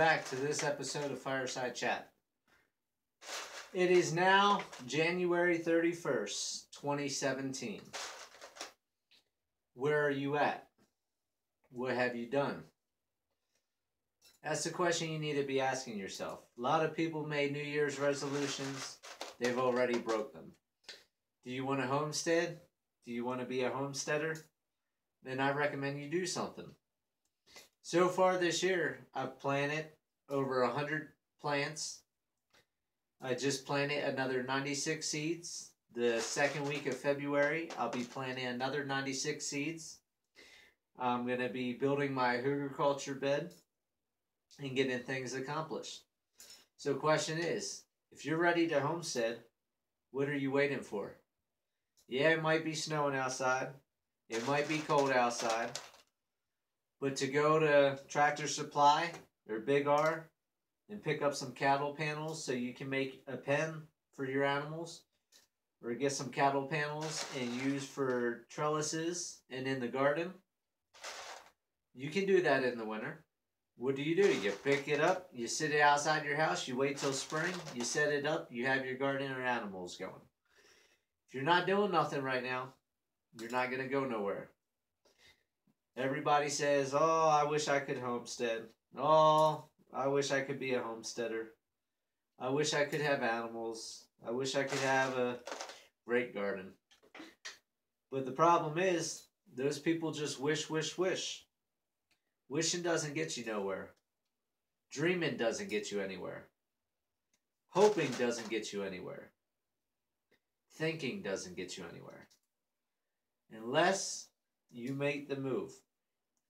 back to this episode of Fireside Chat. It is now January 31st, 2017. Where are you at? What have you done? That's the question you need to be asking yourself. A lot of people made New Year's resolutions. They've already broke them. Do you want to homestead? Do you want to be a homesteader? Then I recommend you do something. So far this year, I've planted over 100 plants. I just planted another 96 seeds. The second week of February, I'll be planting another 96 seeds. I'm going to be building my hugelkultur bed and getting things accomplished. So question is, if you're ready to homestead, what are you waiting for? Yeah, it might be snowing outside. It might be cold outside. But to go to Tractor Supply or Big R and pick up some cattle panels so you can make a pen for your animals, or get some cattle panels and use for trellises and in the garden, you can do that in the winter. What do? You pick it up, you sit it outside your house, you wait till spring, you set it up, you have your garden or animals going. If you're not doing nothing right now, you're not going to go nowhere. Everybody says, oh, I wish I could homestead. Oh, I wish I could be a homesteader. I wish I could have animals. I wish I could have a great garden. But the problem is, those people just wish, wish, wish. Wishing doesn't get you nowhere. Dreaming doesn't get you anywhere. Hoping doesn't get you anywhere. Thinking doesn't get you anywhere. Unless you make the move.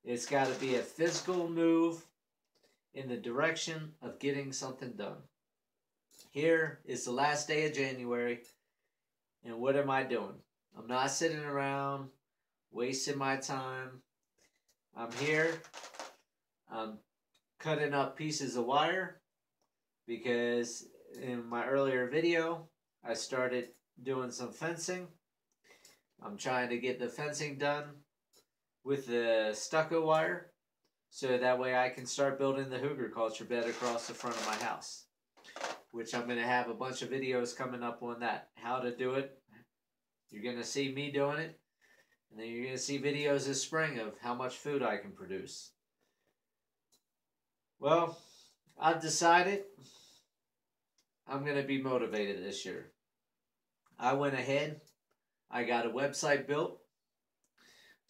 It's got to be a physical move in the direction of getting something done. Here is the last day of January, and what am I doing? I'm not sitting around wasting my time. I'm here. I'm cutting up pieces of wire because in my earlier video, I started doing some fencing. I'm trying to get the fencing done with the stucco wire, so that way I can start building the hugelkultur bed across the front of my house, which I'm going to have a bunch of videos coming up on that, how to do it. You're going to see me doing it, and then you're going to see videos this spring of how much food I can produce. Well, I've decided I'm going to be motivated this year. I went ahead. I got a website built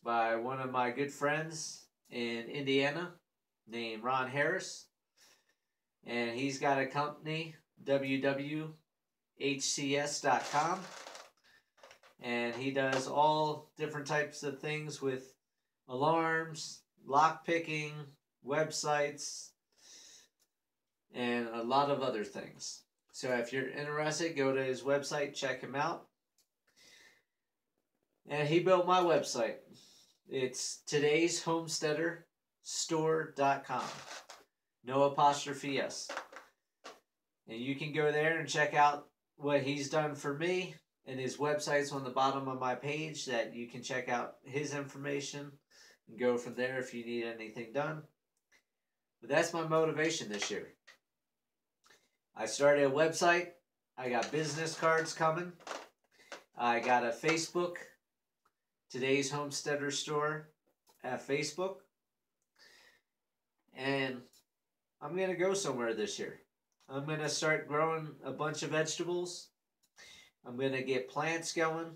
by one of my good friends in Indiana named Ron Harris. And he's got a company, www.hcs.com. And he does all different types of things with alarms, lock picking, websites, and a lot of other things. So if you're interested, go to his website, check him out. And he built my website. It's todayshomesteaderstore.com. No apostrophe S. And you can go there and check out what he's done for me. And his website's on the bottom of my page that you can check out his information and go from there if you need anything done. But that's my motivation this year. I started a website. I got business cards coming. I got a Facebook. Today's Homesteader Store at Facebook. And I'm going to go somewhere this year. I'm going to start growing a bunch of vegetables. I'm going to get plants going.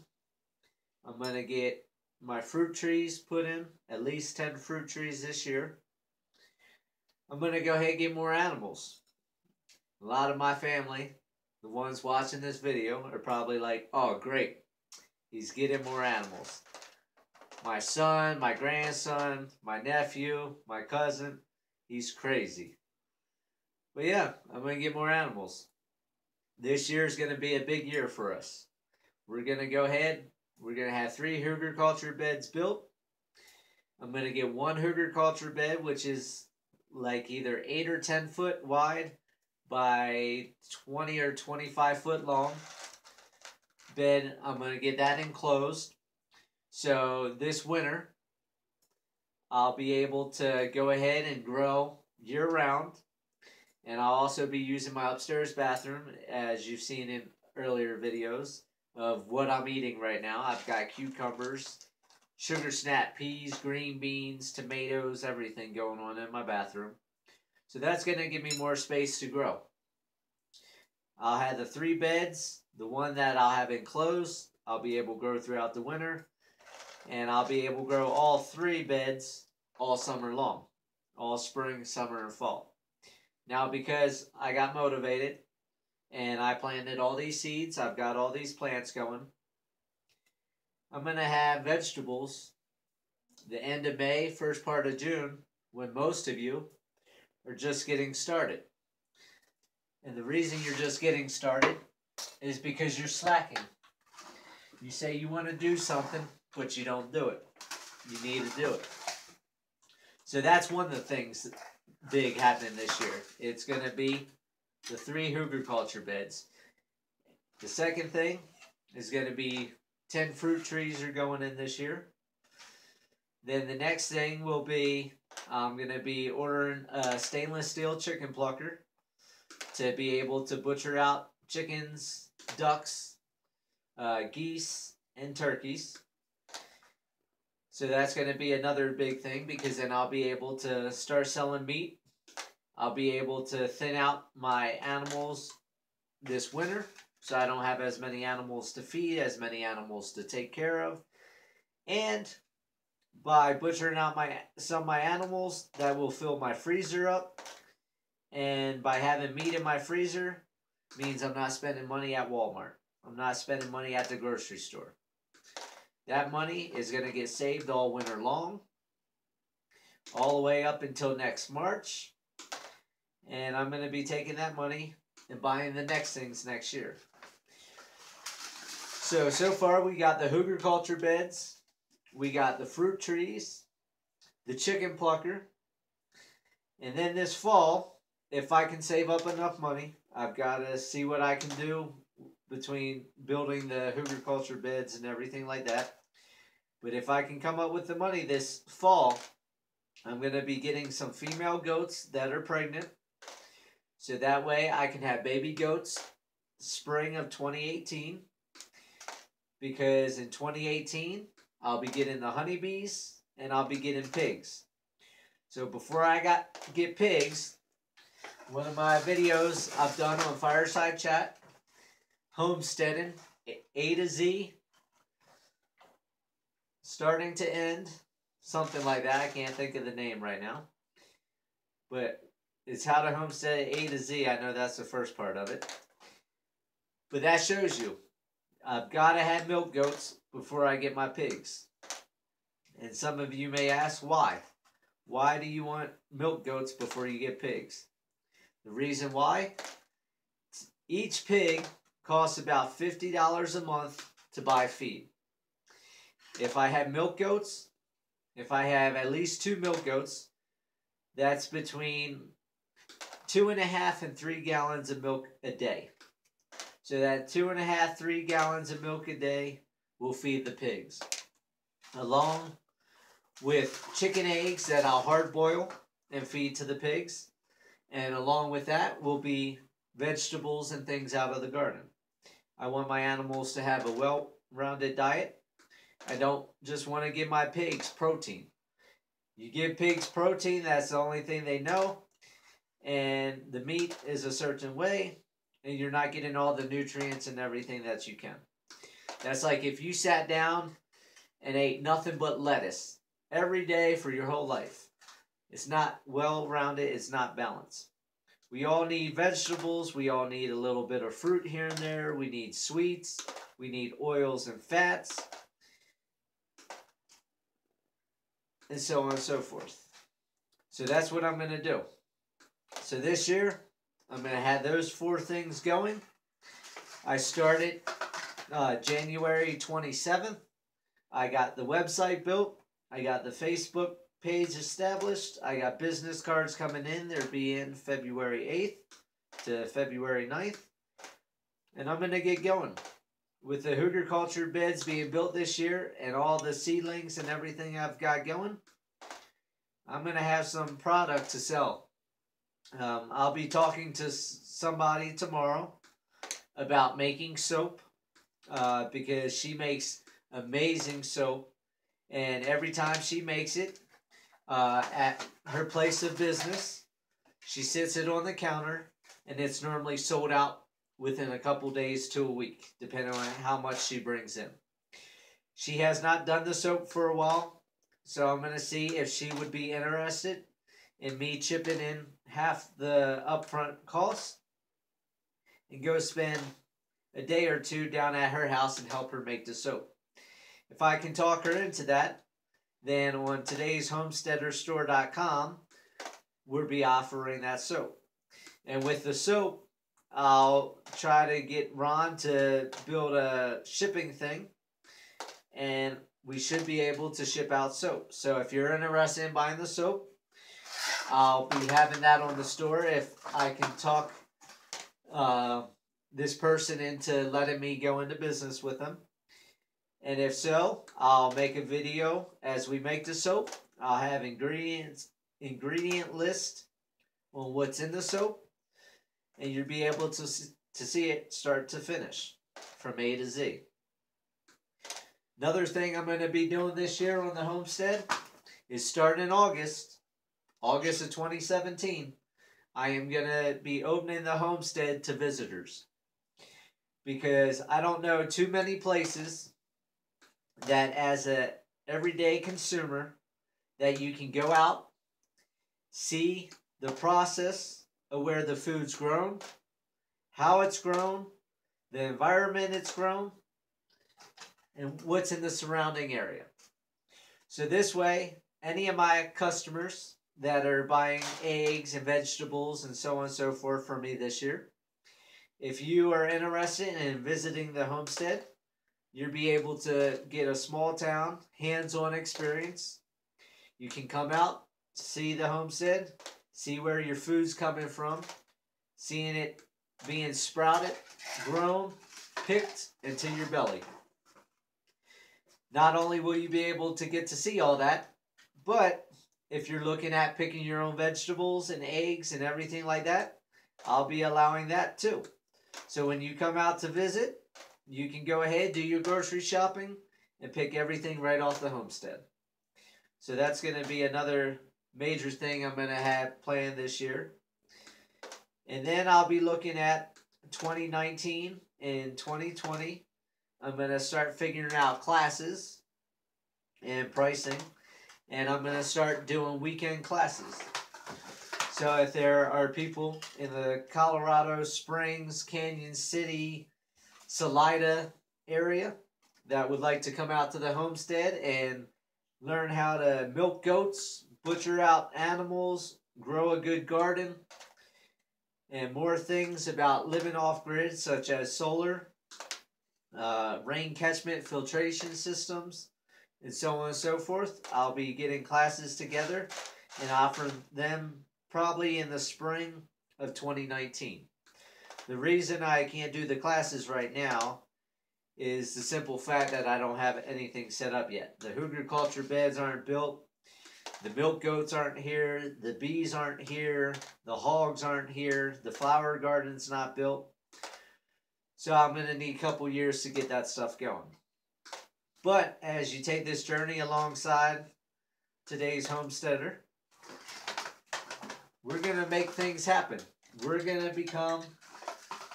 I'm going to get my fruit trees put in. At least 10 fruit trees this year. I'm going to go ahead and get more animals. A lot of my family, the ones watching this video, are probably like, oh great, he's getting more animals. My son, my grandson, my nephew, my cousin, he's crazy. But yeah, I'm going to get more animals. This year is going to be a big year for us. We're going to go ahead. We're going to have 3 hugelkultur beds built. I'm going to get one hugelkultur bed, which is like either 8 or 10 foot wide by 20 or 25 foot long. Bed. I'm going to get that enclosed. So this winter, I'll be able to go ahead and grow year round And I'll also be using my upstairs bathroom, as you've seen in earlier videos, of what I'm eating right now. I've got cucumbers, sugar snap peas, green beans, tomatoes, everything going on in my bathroom. So that's going to give me more space to grow. I'll have the 3 beds. The one that I'll have enclosed, I'll be able to grow throughout the winter. And I'll be able to grow all 3 beds all summer long. All spring, summer, and fall. Now, because I got motivated and I planted all these seeds, I've got all these plants going. I'm going to have vegetables the end of May, first part of June, when most of you are just getting started. And the reason you're just getting started is because you're slacking. You say you want to do something, but you don't do it. You need to do it. So that's one of the things that big happening this year. It's going to be the 3 hugelkultur beds. The second thing is going to be 10 fruit trees are going in this year. Then the next thing will be, I'm going to be ordering a stainless steel chicken plucker to be able to butcher out chickens, ducks, geese, and turkeys. So that's going to be another big thing, because then I'll be able to start selling meat. I'll be able to thin out my animals this winter, so I don't have as many animals to feed, as many animals to take care of. And by butchering out some of my animals, that will fill my freezer up. And by having meat in my freezer means I'm not spending money at Walmart. I'm not spending money at the grocery store. That money is going to get saved all winter long, all the way up until next March. And I'm going to be taking that money and buying the next things next year. So far we got the hugelkultur beds, we got the fruit trees, the chicken plucker, and then this fall, if I can save up enough money, I've got to see what I can do between building the hugelkultur beds and everything like that. But if I can come up with the money this fall, I'm going to be getting some female goats that are pregnant. So that way I can have baby goats spring of 2018. Because in 2018, I'll be getting the honeybees and I'll be getting pigs. So before I get pigs, one of my videos I've done on Fireside Chat, homesteading A to Z, starting to end, something like that. I can't think of the name right now, but it's how to homestead A to Z. I know that's the first part of it, but that shows you I've got to have milk goats before I get my pigs. And some of you may ask, why do you want milk goats before you get pigs? The reason why, each pig costs about $50 a month to buy feed. If I have milk goats, if I have at least 2 milk goats, that's between 2.5 and 3 gallons of milk a day. So that 2.5, 3 gallons of milk a day will feed the pigs, along with chicken eggs that I'll hard boil and feed to the pigs. And along with that will be vegetables and things out of the garden. I want my animals to have a well-rounded diet. I don't just want to give my pigs protein. You give pigs protein, that's the only thing they know. And the meat is a certain way. And you're not getting all the nutrients and everything that you can. That's like if you sat down and ate nothing but lettuce every day for your whole life. It's not well-rounded. It's not balanced. We all need vegetables. We all need a little bit of fruit here and there. We need sweets. We need oils and fats. And so on and so forth. So that's what I'm going to do. So this year, I'm going to have those 4 things going. I started January 27th. I got the website built. I got the Facebook page established. I got business cards coming in. They'll be in February 8th to February 9th. And I'm going to get going with the hugelkultur beds being built this year and all the seedlings and everything I've got going. I'm going to have some product to sell. I'll be talking to somebody tomorrow about making soap because she makes amazing soap. And every time she makes it at her place of business, she sits it on the counter, and it's normally sold out within a couple days to a week, depending on how much she brings in. She has not done the soap for a while, so I'm going to see if she would be interested in me chipping in half the upfront cost and go spend a day or two down at her house and help her make the soap. If I can talk her into that, then on todayshomesteaderstore.com, we'll be offering that soap. And with the soap, I'll try to get Ron to build a shipping thing, and we should be able to ship out soap. So if you're interested in buying the soap, I'll be having that on the store if I can talk this person into letting me go into business with them. And if so, I'll make a video as we make the soap. I'll have ingredient list on what's in the soap. And you'll be able to see it start to finish from A to Z. Another thing I'm going to be doing this year on the homestead is starting in August of 2017. I am going to be opening the homestead to visitors, because I don't know too many places that as an everyday consumer that you can go out, see the process of where the food's grown, how it's grown, the environment it's grown, and what's in the surrounding area. So this way, any of my customers that are buying eggs and vegetables and so on and so forth from me this year, if you are interested in visiting the homestead, you'll be able to get a small town, hands-on experience. You can come out, see the homestead, see where your food's coming from, seeing it being sprouted, grown, picked into your belly. Not only will you be able to get to see all that, but if you're looking at picking your own vegetables and eggs and everything like that, I'll be allowing that too. So when you come out to visit, you can go ahead, do your grocery shopping, and pick everything right off the homestead. So that's going to be another major thing I'm going to have planned this year. And then I'll be looking at 2019 and 2020. I'm going to start figuring out classes and pricing. And I'm going to start doing weekend classes. So if there are people in the Colorado Springs, Canyon City, Salida area that would like to come out to the homestead and learn how to milk goats, butcher out animals, grow a good garden, and more things about living off-grid, such as solar, rain catchment filtration systems, and so on and so forth. I'll be getting classes together and offering them probably in the spring of 2019. The reason I can't do the classes right now is the simple fact that I don't have anything set up yet. The hugelkultur beds aren't built. The milk goats aren't here, the bees aren't here, the hogs aren't here, the flower garden's not built. So I'm going to need a couple years to get that stuff going. But as you take this journey alongside Today's Homesteader, we're going to make things happen. We're going to become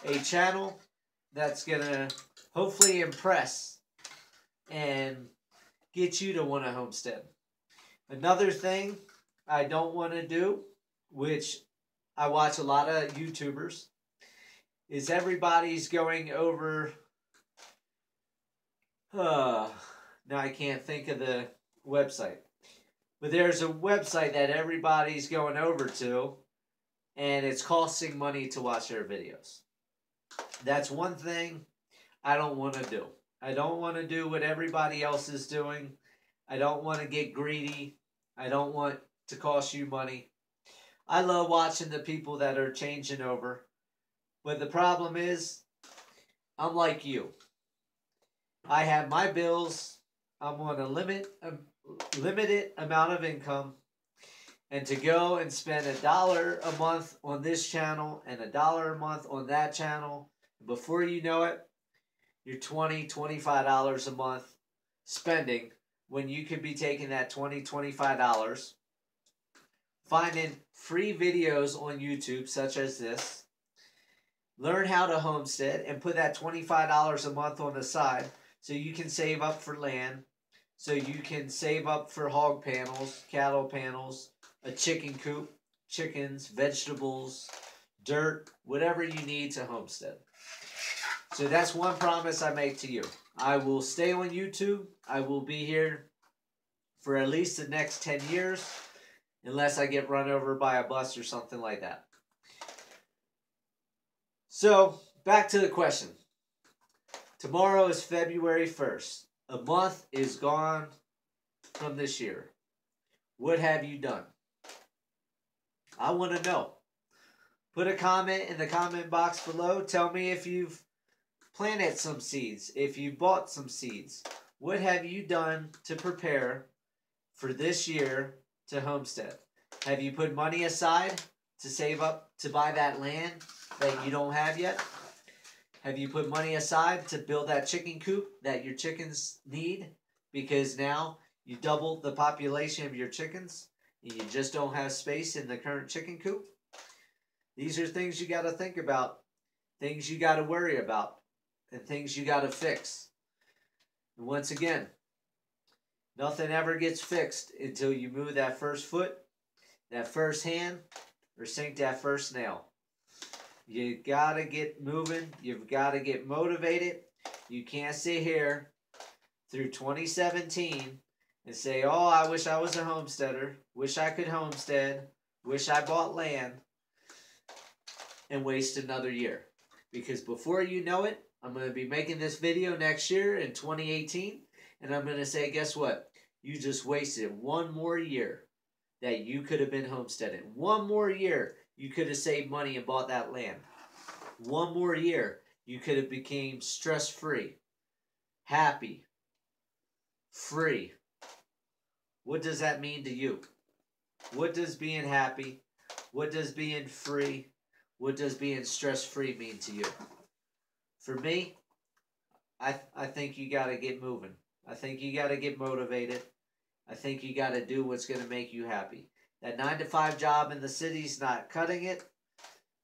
a channel that's going to hopefully impress and get you to want to homestead. Another thing I don't want to do, which I watch a lot of YouTubers, is everybody's going over, now I can't think of the website, but there's a website that everybody's going over to, and it's costing money to watch their videos. That's one thing I don't want to do. I don't want to do what everybody else is doing. I don't want to get greedy. I don't want to cost you money. I love watching the people that are changing over. But the problem is, I'm like you. I have my bills. I'm on a limited amount of income. And to go and spend $1 a month on this channel and $1 a month on that channel, before you know it, you're $20, $25 a month spending when you could be taking that $20, $25, finding free videos on YouTube such as this, learn how to homestead and put that $25 a month on the side so you can save up for land, so you can save up for hog panels, cattle panels, a chicken coop, chickens, vegetables, dirt, whatever you need to homestead. So that's one promise I make to you. I will stay on YouTube. I will be here for at least the next 10 years, unless I get run over by a bus or something like that. So back to the question. Tomorrow is February 1st. A month is gone from this year. What have you done? I want to know. Put a comment in the comment box below. Tell me if you've planted some seeds, if you bought some seeds. What have you done to prepare for this year to homestead? Have you put money aside to save up to buy that land that you don't have yet? Have you put money aside to build that chicken coop that your chickens need? Because now you doubled the population of your chickens and you just don't have space in the current chicken coop. These are things you got to think about, things you got to worry about, and things you got to fix. And once again, nothing ever gets fixed until you move that first foot, that first hand, or sink that first nail. You got to get moving. You've got to get motivated. You can't sit here through 2017 and say, oh, I wish I was a homesteader, wish I could homestead, wish I bought land, and waste another year. Because before you know it, I'm going to be making this video next year in 2018, and I'm going to say, guess what? You just wasted one more year that you could have been homesteading. One more year you could have saved money and bought that land. One more year you could have became stress-free, happy, free. What does that mean to you? What does being happy, what does being free, what does being stress-free mean to you? For me, I think you got to get moving. I think you got to get motivated. I think you got to do what's going to make you happy. That 9-to-5 job in the city's not cutting it.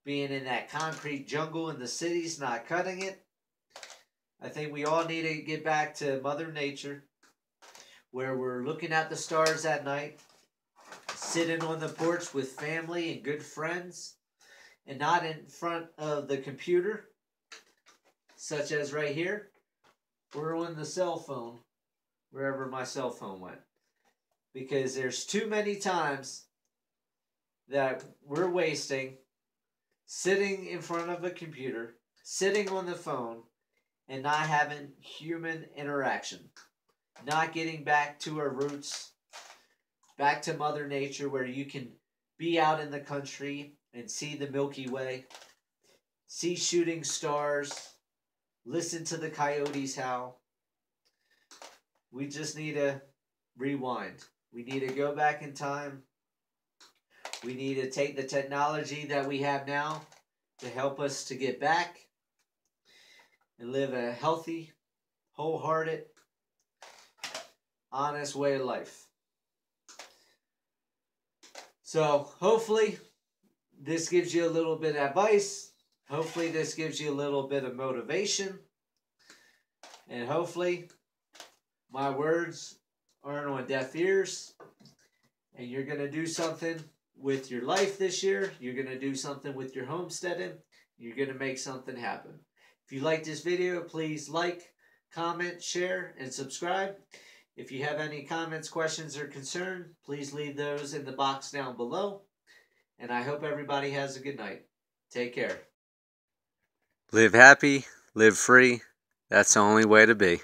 Being in that concrete jungle in the city's not cutting it. I think we all need to get back to Mother Nature, where we're looking at the stars at night, sitting on the porch with family and good friends, and not in front of the computer, such as right here, or on the cell phone, wherever my cell phone went. Because there's too many times that we're wasting sitting in front of a computer, sitting on the phone, and not having human interaction. Not getting back to our roots, back to Mother Nature, where you can be out in the country and see the Milky Way, see shooting stars, listen to the coyotes howl. We just need to rewind. We need to go back in time. We need to take the technology that we have now to help us to get back and live a healthy, wholehearted, honest way of life. So hopefully this gives you a little bit of advice. Hopefully this gives you a little bit of motivation, and hopefully my words aren't on deaf ears, and you're going to do something with your life this year. You're going to do something with your homesteading. You're going to make something happen. If you like this video, please like, comment, share, and subscribe. If you have any comments, questions, or concern, please leave those in the box down below, and I hope everybody has a good night. Take care. Live happy, live free. That's the only way to be.